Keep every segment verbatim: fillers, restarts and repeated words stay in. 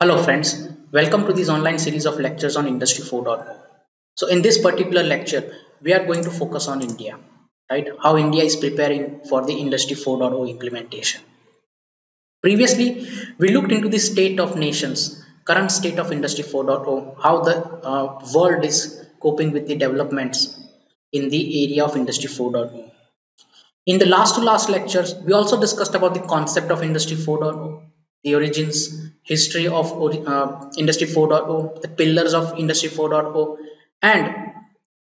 Hello friends, welcome to this online series of lectures on Industry four point oh. So in this particular lecture, we are going to focus on India, right? How India is preparing for the Industry four point oh implementation. Previously, we looked into the state of nations, current state of Industry four point oh, how the uh, world is coping with the developments in the area of Industry four point oh. In the last two last lectures, we also discussed about the concept of Industry four point oh. The origins, history of uh, Industry four point oh, the pillars of Industry four point oh, and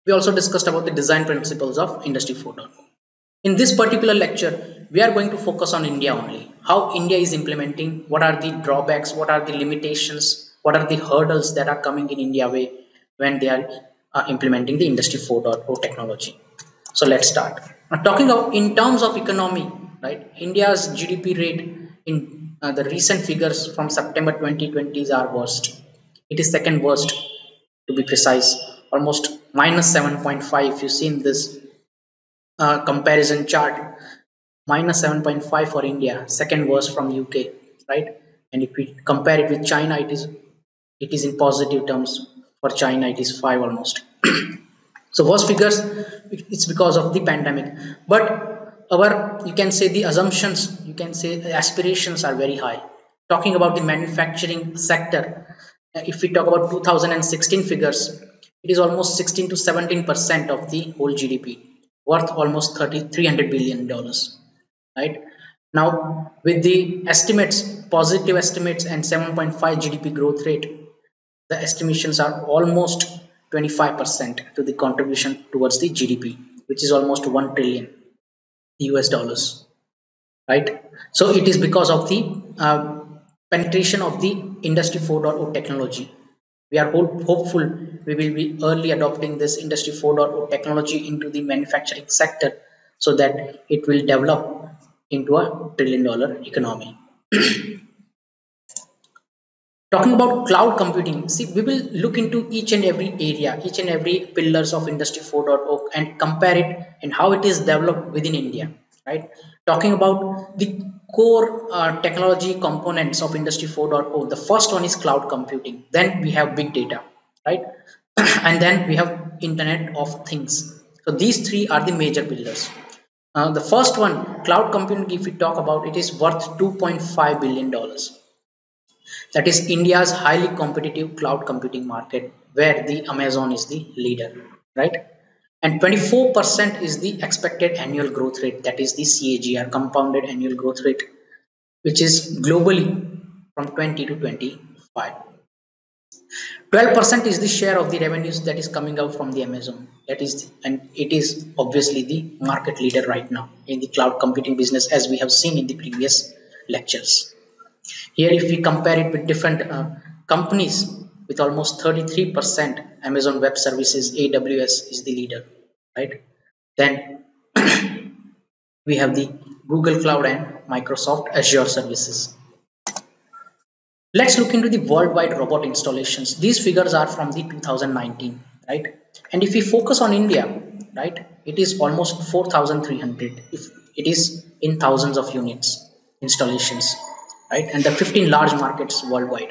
we also discussed about the design principles of Industry four point oh. In this particular lecture, we are going to focus on India only. How India is implementing, what are the drawbacks, what are the limitations, what are the hurdles that are coming in India way when they are uh, implementing the Industry four point oh technology. So let's start. Now, talking about in terms of economy, right? India's G D P rate in Uh, the recent figures from September twenty twenty are worst. It is second worst, to be precise, almost minus seven point five. If you see in this uh, comparison chart, minus seven point five for India, second worst from U K, right? And if we compare it with China, it is it is in positive terms. For China, it is five almost. So worst figures, it's because of the pandemic, but our, you can say the assumptions, you can say aspirations are very high. Talking about the manufacturing sector, if we talk about two thousand sixteen figures, it is almost sixteen to seventeen percent of the whole G D P, worth almost three hundred billion dollars, right? Now, with the estimates, positive estimates and seven point five G D P growth rate, the estimations are almost twenty-five percent to the contribution towards the G D P, which is almost one trillion. U S dollars, right? So it is because of the uh, penetration of the Industry four point oh technology. We are hope hopeful we will be early adopting this Industry four point oh technology into the manufacturing sector so that it will develop into a trillion dollar economy. Talking about cloud computing, see, we will look into each and every area, each and every pillars of Industry four point oh and compare it and how it is developed within India, right? Talking about the core uh, technology components of Industry four point oh, the first one is cloud computing. Then we have big data, right? And then we have Internet of Things. So these three are the major pillars. Uh, the first one, cloud computing, if we talk about, it is worth two point five billion dollars. That is India's highly competitive cloud computing market where the Amazon is the leader, right? And twenty-four percent is the expected annual growth rate, that is the C A G R, compounded annual growth rate, which is globally from twenty to twenty-five. twelve percent is the share of the revenues that is coming out from the Amazon. That is, the, and it is obviously the market leader right now in the cloud computing business, as we have seen in the previous lectures. Here, if we compare it with different uh, companies, with almost thirty-three percent, Amazon Web Services, A W S is the leader, right? Then we have the Google Cloud and Microsoft Azure services. Let's look into the worldwide robot installations. These figures are from the two thousand nineteen, right? And if we focus on India, right, it is almost four thousand three hundred. If it is in thousands of units installations. Right? And the fifteen large markets worldwide.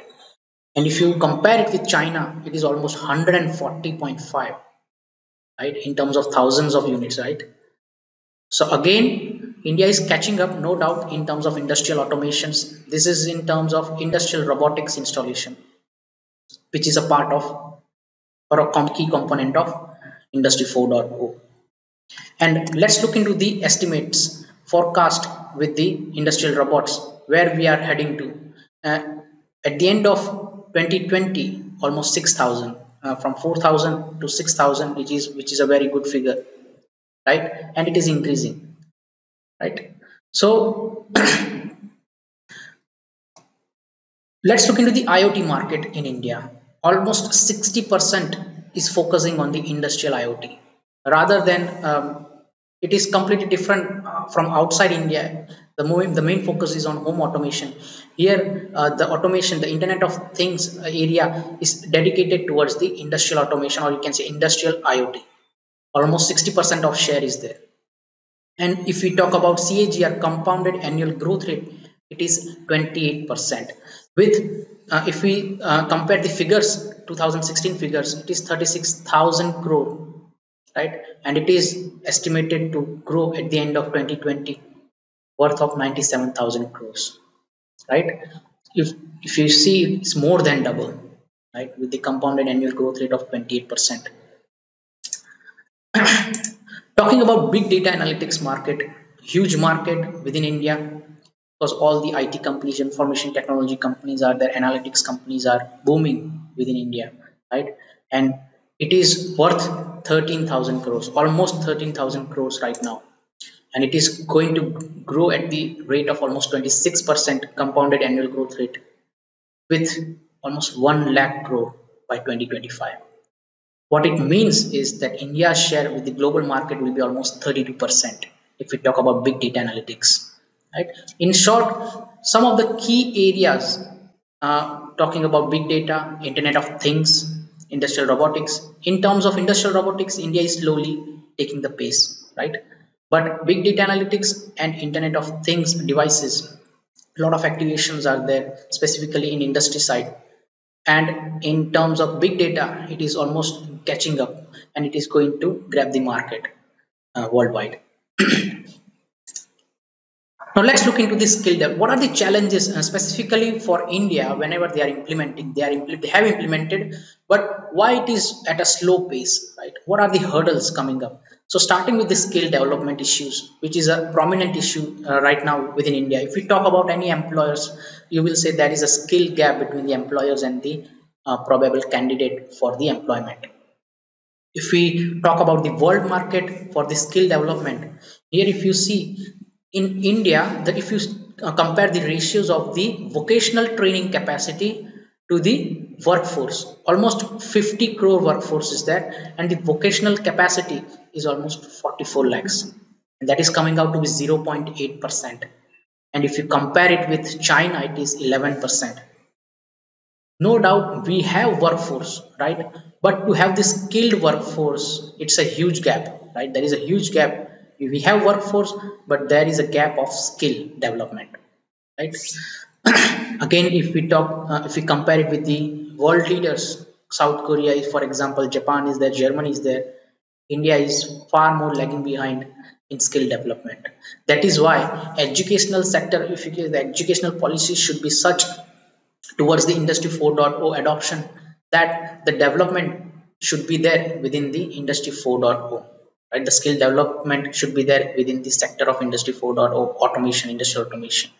And if you compare it with China, it is almost one hundred forty point five, right? In terms of thousands of units, right? So again, India is catching up, no doubt, in terms of industrial automations. This is in terms of industrial robotics installation, which is a part of or a key component of Industry four point oh. And let's look into the estimates forecast with the industrial robots, where we are heading to. Uh, at the end of twenty twenty, almost six thousand, uh, from four thousand to six thousand, which is which is a very good figure, right? And it is increasing, right? So let's look into the I O T market in India. Almost sixty percent is focusing on the industrial I O T, rather than um, it is completely different from outside India. The main, the main focus is on home automation. Here, uh, the automation, the Internet of Things area is dedicated towards the industrial automation, or you can say industrial I O T. Almost sixty percent of share is there. And if we talk about C A G R, compounded annual growth rate, it is twenty-eight percent, with uh, if we uh, compare the figures, two thousand sixteen figures, it is thirty-six thousand crore, right? And it is estimated to grow at the end of twenty twenty, worth of ninety-seven thousand crores, right? If, if you see, it's more than double, right? With the compounded annual growth rate of twenty-eight percent. Talking about big data analytics market, huge market within India, because all the I T companies, information technology companies are there, analytics companies are booming within India, right? And it is worth thirteen thousand crores, almost thirteen thousand crores right now. And it is going to grow at the rate of almost twenty-six percent compounded annual growth rate, with almost one lakh crore by twenty twenty-five. What it means is that India's share with the global market will be almost thirty-two percent if we talk about big data analytics, right? In short, some of the key areas, uh, talking about big data, Internet of Things, industrial robotics. In terms of industrial robotics, India is slowly taking the pace, right? But big data analytics and Internet of Things devices, a lot of activations are there, specifically in industry side. And in terms of big data, it is almost catching up and it is going to grab the market uh, worldwide. Now let's look into the skill dev. What are the challenges uh, specifically for India whenever they are implementing? They, are impl they have implemented, but why it is at a slow pace, right? What are the hurdles coming up? So starting with the skill development issues, which is a prominent issue uh, right now within India. If we talk about any employers, you will say there is a skill gap between the employers and the uh, probable candidate for the employment. If we talk about the world market for the skill development, here if you see in India, that if you uh, compare the ratios of the vocational training capacity to the workforce, almost fifty crore workforce is there, and the vocational capacity is almost forty-four lakhs, and that is coming out to be zero point eight percent. And if you compare it with China, it is eleven percent. No doubt we have workforce, right? But to have this skilled workforce, it's a huge gap, right? There is a huge gap. We have workforce, but there is a gap of skill development, right? Again, if we talk, uh, if we compare it with the world leaders, South Korea is, for example, Japan is there, Germany is there. India is far more lagging behind in skill development. That is why educational sector, if you get the educational policy should be such towards the industry four point oh adoption that the development should be there within the industry four point oh, right? The skill development should be there within the sector of industry four point oh, automation, industrial automation.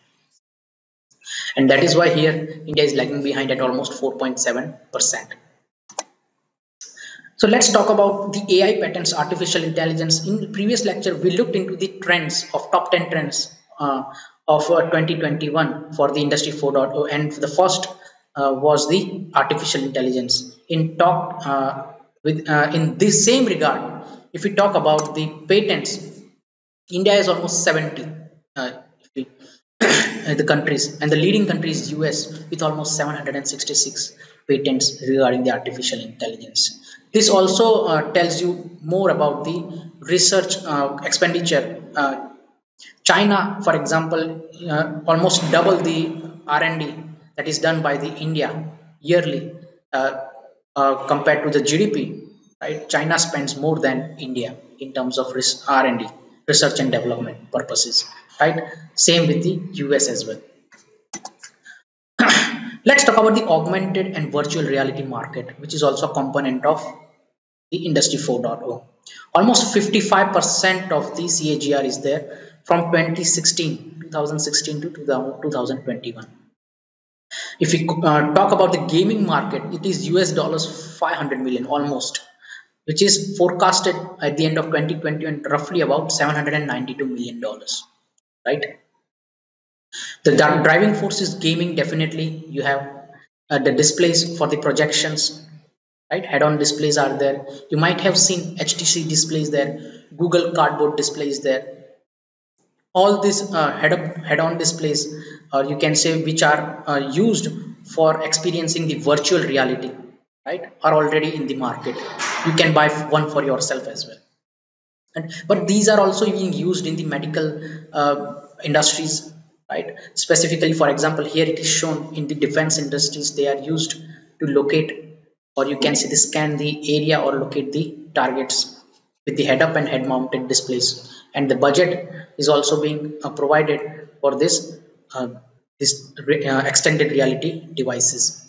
And that is why here India is lagging behind at almost four point seven percent. So let's talk about the A I patterns, artificial intelligence. In the previous lecture, we looked into the trends of top ten trends uh, of uh, twenty twenty-one for the industry four point oh, and the first uh, was the artificial intelligence. In talk uh, with uh, in this same regard, if we talk about the patents, India is almost seventy. Uh, the countries, and the leading country is U S with almost seven hundred sixty-six patents regarding the artificial intelligence. This also uh, tells you more about the research uh, expenditure. Uh, China, for example, uh, almost double the R and D that is done by the India yearly uh, uh, compared to the G D P, right? China spends more than India in terms of R and D, research and development purposes, right? Same with the U S as well. Let's talk about the augmented and virtual reality market, which is also a component of the industry four point oh. Almost fifty-five percent of the C A G R is there from twenty sixteen, two thousand sixteen to two thousand twenty-one. If we uh, talk about the gaming market, it is U S dollars five hundred million almost, which is forecasted at the end of twenty twenty and roughly about seven hundred ninety-two million dollars, right? The driving force is gaming, definitely. You have uh, the displays for the projections, right? Head-on displays are there. You might have seen H T C displays there, Google Cardboard displays there. All these uh, head-up, head-on displays, or you can say which are uh, used for experiencing the virtual reality, right, are already in the market. You can buy one for yourself as well. And, but these are also being used in the medical uh, industries, right? Specifically, for example, here it is shown in the defense industries, they are used to locate, or you can see the scan the area or locate the targets with the head up and head mounted displays. And the budget is also being uh, provided for this, uh, this re uh, extended reality devices.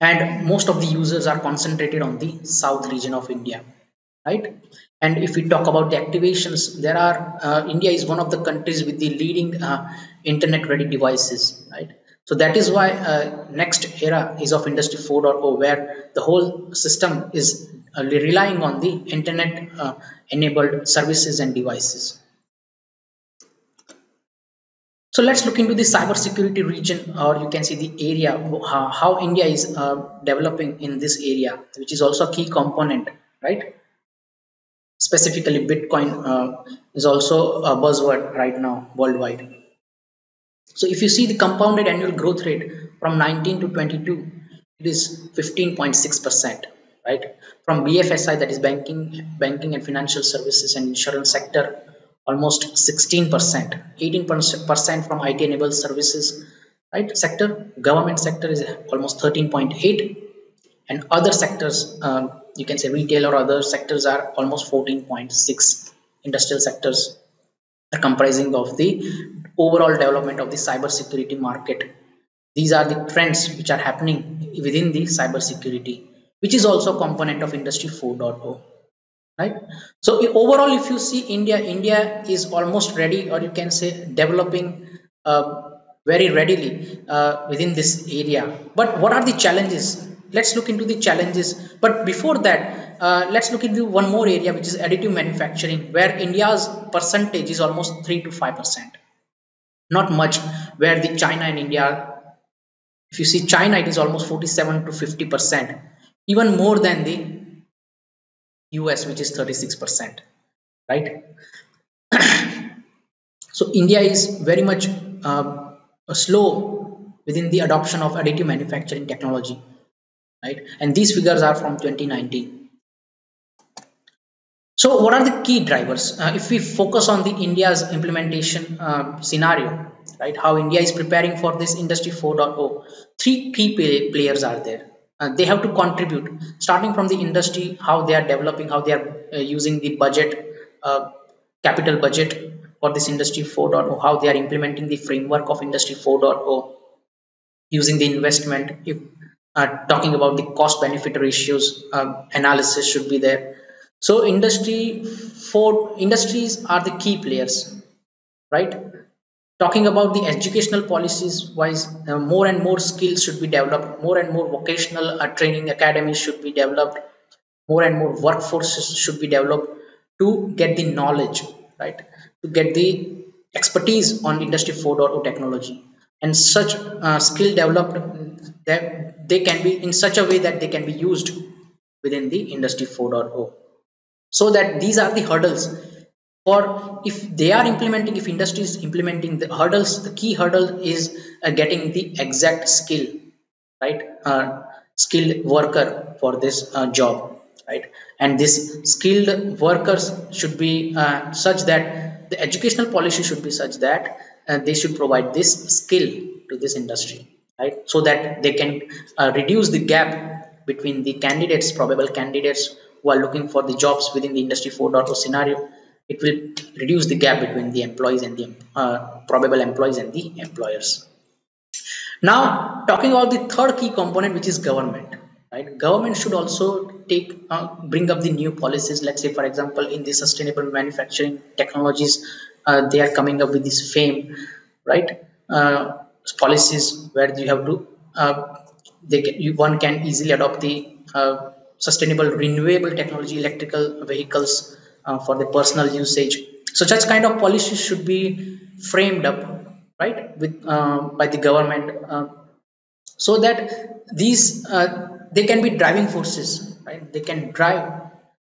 And most of the users are concentrated on the south region of India, right? And if we talk about the activations, there are uh, India is one of the countries with the leading uh, internet ready devices, right? So that is why uh, next era is of Industry four point oh, where the whole system is uh, relying on the internet uh, enabled services and devices. So let's look into the cybersecurity region, or you can see the area, uh, how India is uh, developing in this area, which is also a key component, right? Specifically, Bitcoin uh, is also a buzzword right now worldwide. So if you see the compounded annual growth rate from nineteen to twenty-two, it is fifteen point six percent, right? From B F S I, that is banking, banking and financial services and insurance sector, almost sixteen percent, eighteen percent from I T enabled services, right? Sector, government sector is almost thirteen point eight, and other sectors, um, you can say retail or other sectors are almost fourteen point six. Industrial sectors are comprising of the overall development of the cybersecurity market. These are the trends which are happening within the cybersecurity, which is also a component of Industry four point oh, right? So overall, if you see India, India is almost ready, or you can say developing uh, very readily uh, within this area. But what are the challenges? Let's look into the challenges. But before that, uh, let's look into one more area, which is additive manufacturing, where India's percentage is almost three to five percent. Not much, where the China and India, if you see China, it is almost forty-seven to fifty percent, even more than the U S, which is thirty-six percent, right? So India is very much uh, slow within the adoption of additive manufacturing technology, right? And these figures are from twenty nineteen. So what are the key drivers? Uh, if we focus on the India's implementation uh, scenario, right? How India is preparing for this Industry four point oh, three key play players are there. Uh, they have to contribute, starting from the industry, how they are developing, how they are uh, using the budget, uh, capital budget for this Industry four point oh, how they are implementing the framework of Industry four point oh, using the investment. If uh, talking about the cost benefit ratios, uh, analysis should be there. So industry four industries are the key players, right? Talking about the educational policies wise, uh, more and more skills should be developed, more and more vocational uh, training academies should be developed, more and more workforces should be developed to get the knowledge, right? To get the expertise on Industry four point oh technology, and such uh, skill developed that they can be in such a way that they can be used within the Industry four point oh. So that these are the hurdles, or if they are implementing, if industry is implementing the hurdles, the key hurdle is uh, getting the exact skill, right? Uh, skilled worker for this uh, job, right? And this skilled workers should be uh, such that the educational policy should be such that uh, they should provide this skill to this industry, right? So that they can uh, reduce the gap between the candidates, probable candidates, who are looking for the jobs within the Industry four point oh scenario. It will reduce the gap between the employees and the uh, probable employees and the employers. Now, talking about the third key component, which is government, right? Government should also take, uh, bring up the new policies. Let's say, for example, in the sustainable manufacturing technologies, uh, they are coming up with this FAME, right? Uh, policies where you have to, uh, they can, you, one can easily adopt the uh, sustainable renewable technology, electrical vehicles uh, for the personal usage. So such kind of policies should be framed up, right, with uh, by the government, uh, so that these uh, they can be driving forces, right? They can drive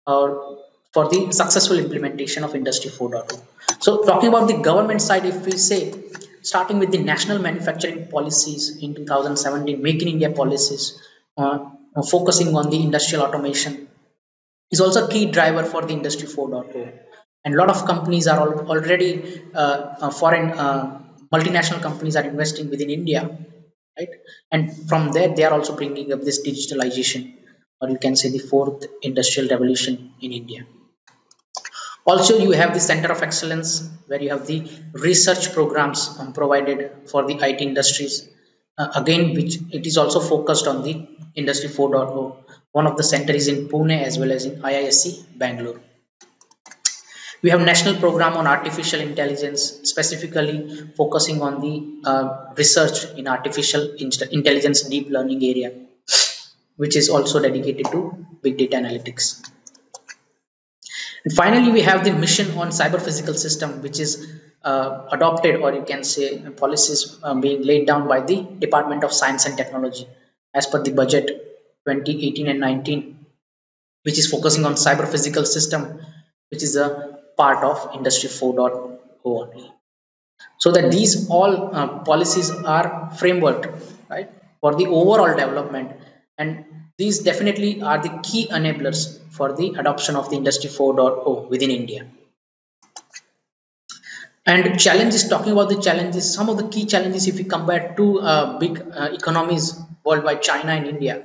or uh, for the successful implementation of Industry four point oh. So talking about the government side, if we say, starting with the national manufacturing policies in two thousand seventeen, Make in India policies, uh, focusing on the industrial automation is also a key driver for the Industry four point oh. And a lot of companies are already uh, foreign uh, multinational companies are investing within India, right? And from there, they are also bringing up this digitalization, or you can say the fourth industrial revolution in India. Also, you have the center of excellence, where you have the research programs provided for the I T industries. Uh, again, which it is also focused on the Industry four point oh. One of the center is in Pune as well as in I I S C, Bangalore. We have national program on artificial intelligence, specifically focusing on the uh, research in artificial intelligence deep learning area, which is also dedicated to big data analytics. And finally, we have the mission on cyber physical system, which is uh, adopted, or you can say policies uh, being laid down by the Department of Science and Technology as per the budget twenty eighteen and nineteen, which is focusing on cyber physical system, which is a part of Industry four point oh. So that these all uh, policies are framework, right, for the overall development, and these definitely are the key enablers for the adoption of the Industry four point oh within India. And challenges, talking about the challenges, some of the key challenges if we compare two uh, big uh, economies worldwide, China and India.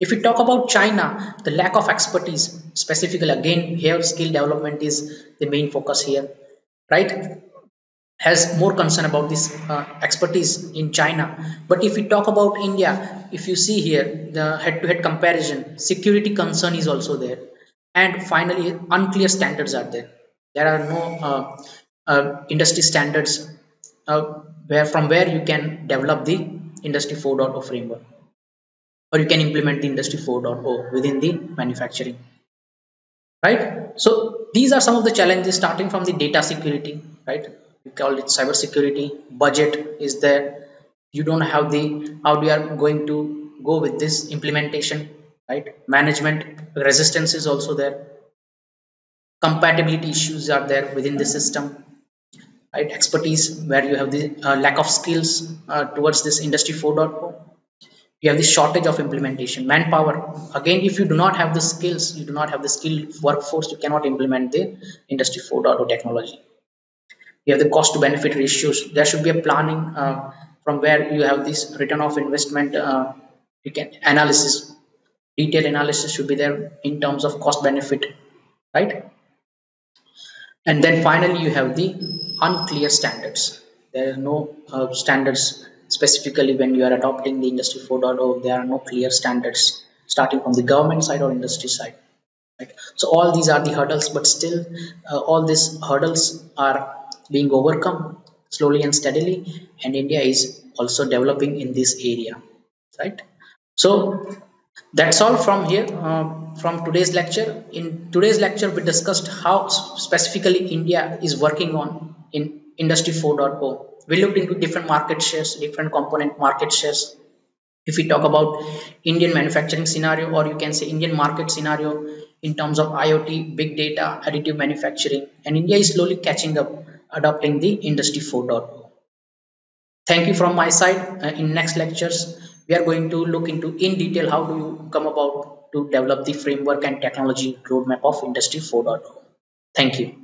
If we talk about China, the lack of expertise, specifically again here skill development is the main focus here, right, has more concern about this uh, expertise in China. But if we talk about India, if you see here the head-to-head comparison, security concern is also there, and finally unclear standards are there. There are no uh, uh, industry standards uh, where from where you can develop the Industry four point oh framework, or you can implement the Industry four point oh within the manufacturing, right? So these are some of the challenges, starting from the data security, right? We call it cyber security, budget is there, you don't have the how we are going to go with this implementation, right? Management resistance is also there, compatibility issues are there within the system, right? Expertise, where you have the uh, lack of skills uh, towards this Industry four point oh. You have the shortage of implementation, manpower. Again, if you do not have the skills, you do not have the skilled workforce, you cannot implement the Industry four point oh technology. You have the cost to benefit ratios. There should be a planning uh, from where you have this return of investment. Uh, you can analysis, detailed analysis should be there in terms of cost benefit, right? And then finally, you have the unclear standards. There are no uh, standards. Specifically, when you are adopting the Industry four point oh, there are no clear standards starting from the government side or industry side, right? So all these are the hurdles, but still uh, all these hurdles are being overcome slowly and steadily, and India is also developing in this area, right? So that's all from here, uh, from today's lecture. In today's lecture, we discussed how specifically India is working on in Industry four point oh. We looked into different market shares, different component market shares. If we talk about Indian manufacturing scenario, or you can say Indian market scenario in terms of IoT, big data, additive manufacturing, and India is slowly catching up, adopting the Industry four point oh. Thank you from my side. Uh, in next lectures, we are going to look into in detail how do you come about to develop the framework and technology roadmap of Industry four point oh. Thank you.